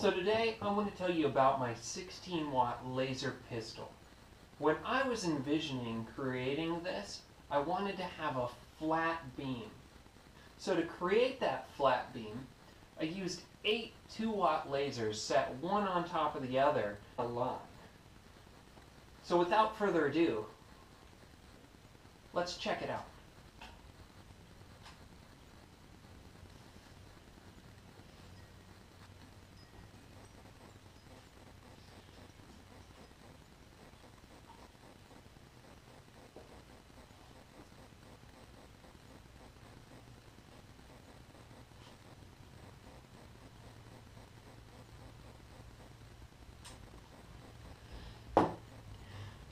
So today I want to tell you about my 16-watt laser pistol. When I was envisioning creating this, I wanted to have a flat beam. So to create that flat beam, I used 8 2-watt lasers set one on top of the other alone. So without further ado, let's check it out.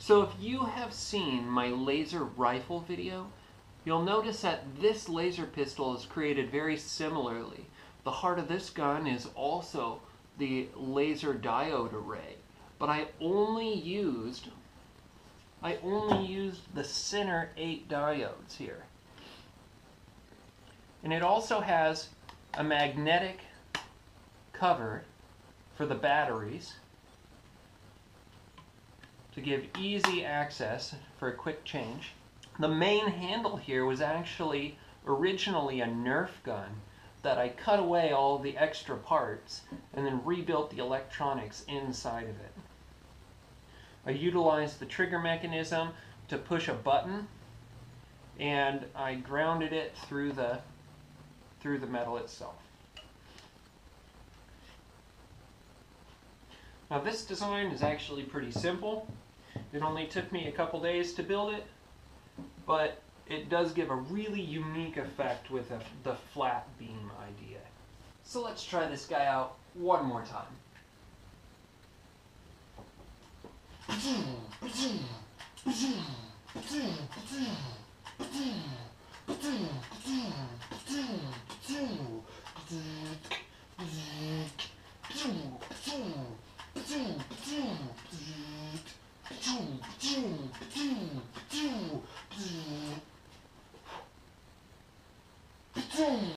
So if you have seen my laser rifle video, you'll notice that this laser pistol is created very similarly. The heart of this gun is also the laser diode array, but I only used the center 8 diodes here. And it also has a magnetic cover for the batteries, to give easy access for a quick change. The main handle here was actually originally a Nerf gun that I cut away all the extra parts and then rebuilt the electronics inside of it. I utilized the trigger mechanism to push a button, and I grounded it through the metal itself. Now this design is actually pretty simple. It only took me a couple days to build it, but it does give a really unique effect with the flat beam idea. So let's try this guy out one more time.